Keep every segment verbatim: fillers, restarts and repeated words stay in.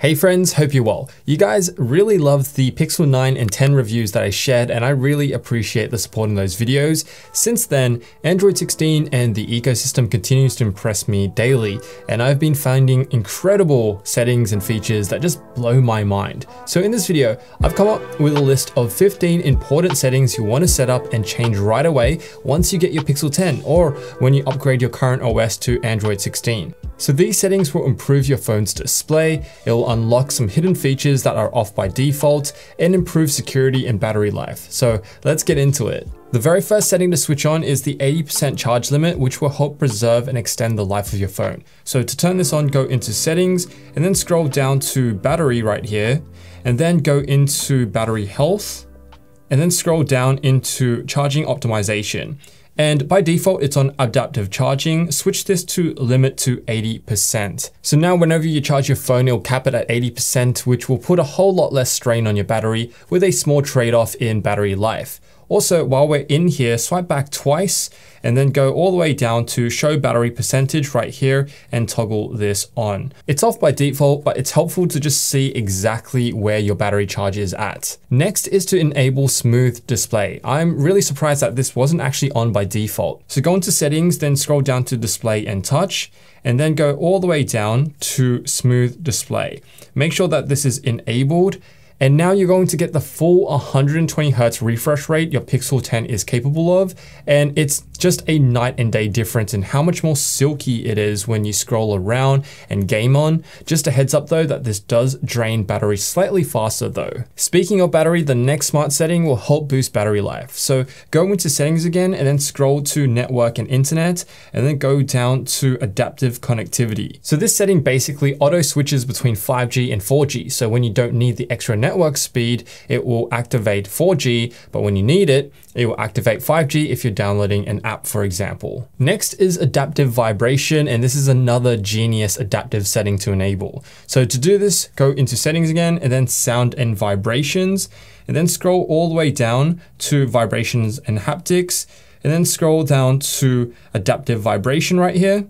Hey friends, hope you're well. You guys really loved the Pixel nine and ten reviews that I shared, and I really appreciate the support in those videos. Since then, Android sixteen and the ecosystem continues to impress me daily, and I've been finding incredible settings and features that just blow my mind. So in this video, I've come up with a list of fifteen important settings you want to set up and change right away once you get your Pixel ten or when you upgrade your current O S to Android sixteen. So these settings will improve your phone's display, it'll unlock some hidden features that are off by default, and improve security and battery life. So let's get into it. The very first setting to switch on is the eighty percent charge limit, which will help preserve and extend the life of your phone. So to turn this on, go into settings and then scroll down to battery right here, and then go into battery health, and then scroll down into charging optimization. And by default, it's on adaptive charging. Switch this to limit to eighty percent. So now whenever you charge your phone, it'll cap it at eighty percent, which will put a whole lot less strain on your battery with a small trade-off in battery life. Also, while we're in here, swipe back twice and then go all the way down to show battery percentage right here and toggle this on. It's off by default, but it's helpful to just see exactly where your battery charge is at. Next is to enable smooth display. I'm really surprised that this wasn't actually on by default. So go into settings, then scroll down to display and touch, and then go all the way down to smooth display. Make sure that this is enabled. And now you're going to get the full one hundred twenty hertz refresh rate your Pixel ten is capable of. And it's just a night and day difference in how much more silky it is when you scroll around and game on. Just a heads up though that this does drain battery slightly faster though. Speaking of battery, the next smart setting will help boost battery life. So go into settings again and then scroll to network and internet, and then go down to adaptive connectivity. So this setting basically auto switches between five G and four G. So when you don't need the extra network network speed, it will activate four G, but when you need it, it will activate five G if you're downloading an app, for example. Next is adaptive vibration, and this is another genius adaptive setting to enable. So to do this, go into settings again, and then sound and vibrations, and then scroll all the way down to vibrations and haptics, and then scroll down to adaptive vibration right here,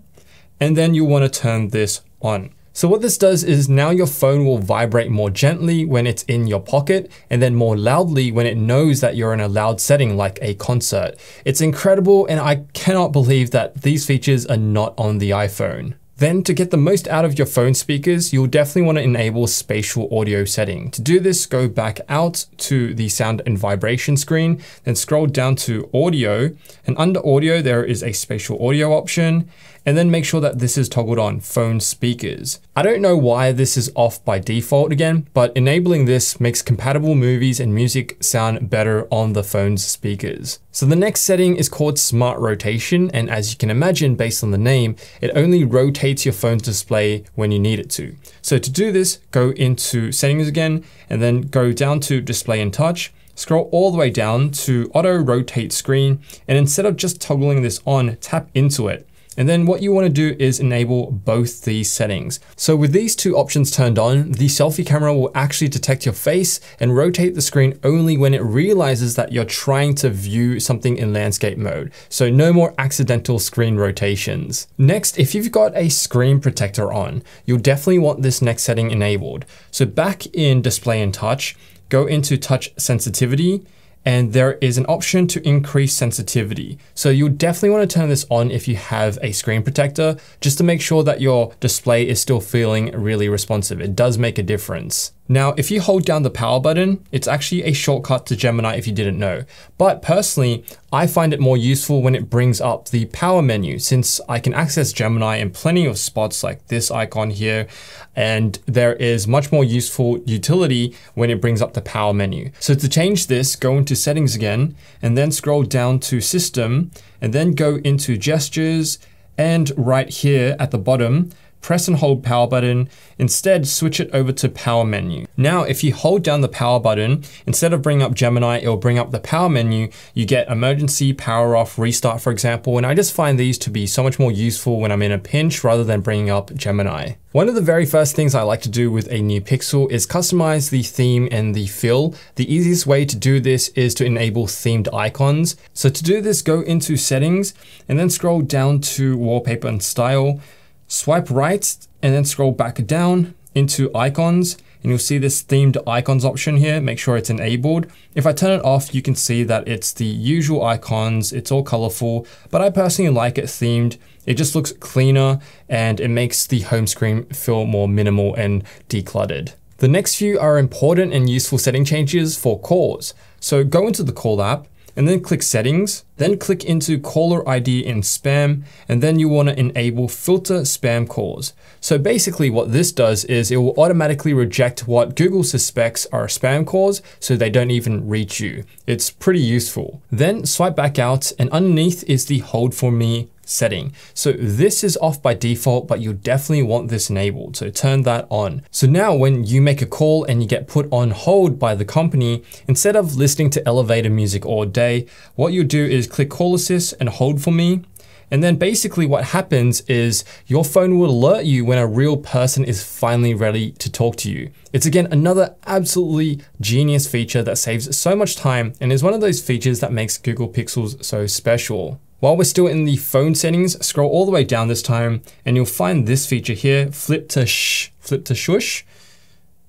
and then you want to turn this on. So what this does is now your phone will vibrate more gently when it's in your pocket, and then more loudly when it knows that you're in a loud setting like a concert. It's incredible, and I cannot believe that these features are not on the iPhone. Then to get the most out of your phone speakers, you'll definitely want to enable spatial audio setting. To do this, go back out to the sound and vibration screen, then scroll down to audio, and under audio, there is a spatial audio option, and then make sure that this is toggled on, phone speakers. I don't know why this is off by default again, but enabling this makes compatible movies and music sound better on the phone's speakers. So the next setting is called smart rotation, and as you can imagine, based on the name, it only rotates your phone's display when you need it to. So to do this, go into settings again, and then go down to display and touch, scroll all the way down to auto rotate screen, and instead of just toggling this on, tap into it. And then what you want to do is enable both these settings. So with these two options turned on, the selfie camera will actually detect your face and rotate the screen only when it realizes that you're trying to view something in landscape mode. So no more accidental screen rotations. Next, if you've got a screen protector on, you'll definitely want this next setting enabled. So back in display and touch, go into touch sensitivity, and there is an option to increase sensitivity. So you'll definitely want to turn this on if you have a screen protector, just to make sure that your display is still feeling really responsive. It does make a difference. Now, if you hold down the power button, it's actually a shortcut to Gemini if you didn't know. But personally, I find it more useful when it brings up the power menu, since I can access Gemini in plenty of spots like this icon here, and there is much more useful utility when it brings up the power menu. So to change this, go into settings again, and then scroll down to system, and then go into gestures, and right here at the bottom, press and hold power button. Instead, switch it over to power menu. Now, if you hold down the power button, instead of bringing up Gemini, it'll bring up the power menu. You get emergency, power off, restart, for example. And I just find these to be so much more useful when I'm in a pinch rather than bringing up Gemini. One of the very first things I like to do with a new Pixel is customize the theme and the feel. The easiest way to do this is to enable themed icons. So to do this, go into settings and then scroll down to wallpaper and style. Swipe right and then scroll back down into icons, and you'll see this themed icons option here. Make sure it's enabled. If I turn it off, you can see that it's the usual icons. It's all colorful, but I personally like it themed. It just looks cleaner and it makes the home screen feel more minimal and decluttered. The next few are important and useful setting changes for calls. So go into the Call app and then click Settings, then click into Caller I D and Spam, and then you want to enable Filter Spam Calls. So basically what this does is it will automatically reject what Google suspects are spam calls so they don't even reach you. It's pretty useful. Then swipe back out, and underneath is the Hold For Me setting. So this is off by default, but you'll definitely want this enabled. So turn that on. So now when you make a call and you get put on hold by the company, instead of listening to elevator music all day, what you do is click Call Assist and Hold For Me. And then basically what happens is your phone will alert you when a real person is finally ready to talk to you. It's again, another absolutely genius feature that saves so much time and is one of those features that makes Google Pixels so special. While we're still in the phone settings, scroll all the way down this time and you'll find this feature here, flip to shh, flip to shush,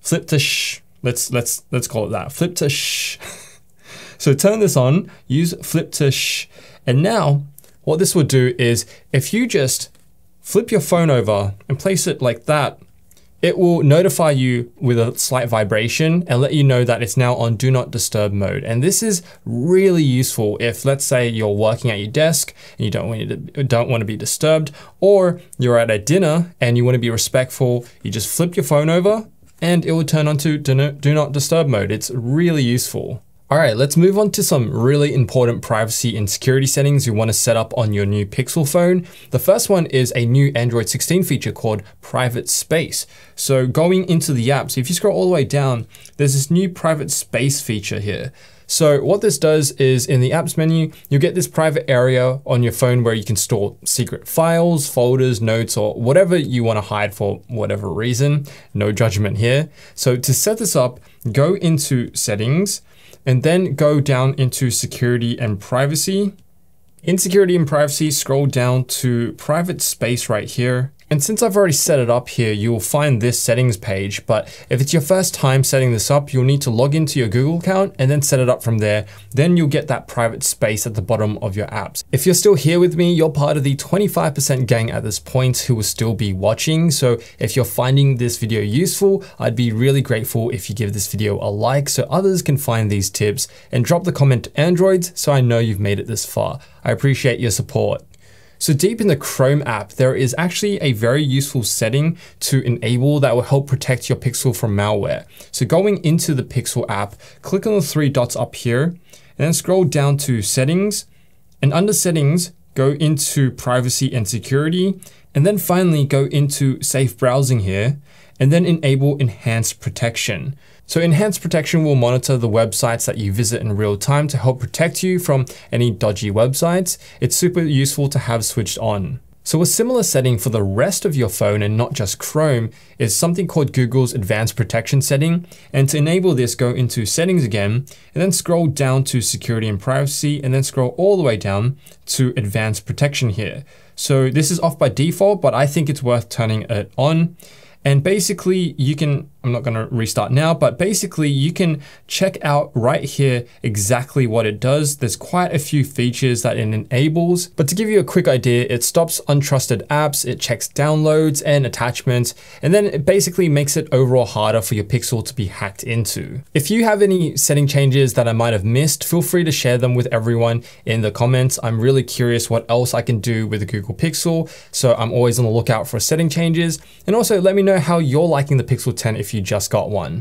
flip to shh, let's, let's, let's call it that, flip to shh. So turn this on, use flip to shh. And now what this will do is if you just flip your phone over and place it like that, it will notify you with a slight vibration and let you know that it's now on do not disturb mode. And this is really useful if, let's say, you're working at your desk and you don't want you to, don't want to be disturbed, or you're at a dinner and you want to be respectful, you just flip your phone over and it will turn on to do not disturb mode. It's really useful. All right, let's move on to some really important privacy and security settings you want to set up on your new Pixel phone. The first one is a new Android sixteen feature called Private Space. So going into the app, so if you scroll all the way down, there's this new Private Space feature here. So what this does is in the apps menu, you get this private area on your phone where you can store secret files, folders, notes, or whatever you want to hide for whatever reason. No judgment here. So to set this up, go into Settings, and then go down into Security and Privacy. In Security and Privacy, scroll down to Private Space right here. And since I've already set it up here, you will find this settings page, but if it's your first time setting this up, you'll need to log into your Google account and then set it up from there. Then you'll get that private space at the bottom of your apps. If you're still here with me, you're part of the twenty-five percent gang at this point who will still be watching. So if you're finding this video useful, I'd be really grateful if you give this video a like so others can find these tips, and drop the comment Androids so I know you've made it this far. I appreciate your support. So deep in the Chrome app, there is actually a very useful setting to enable that will help protect your Pixel from malware. So going into the Pixel app, click on the three dots up here, and then scroll down to Settings, and under Settings, go into Privacy and Security, and then finally go into Safe Browsing here, and then enable Enhanced Protection. So Enhanced Protection will monitor the websites that you visit in real time to help protect you from any dodgy websites. It's super useful to have switched on. So a similar setting for the rest of your phone and not just Chrome is something called Google's Advanced Protection setting. And to enable this, go into Settings again, and then scroll down to Security and Privacy, and then scroll all the way down to Advanced Protection here. So this is off by default, but I think it's worth turning it on. And basically you can, I'm not gonna restart now, but basically you can check out right here exactly what it does. There's quite a few features that it enables, but to give you a quick idea, it stops untrusted apps, it checks downloads and attachments, and then it basically makes it overall harder for your Pixel to be hacked into. If you have any setting changes that I might've missed, feel free to share them with everyone in the comments. I'm really curious what else I can do with the Google Pixel. So I'm always on the lookout for setting changes. And also let me know how you're liking the Pixel ten if you just got one.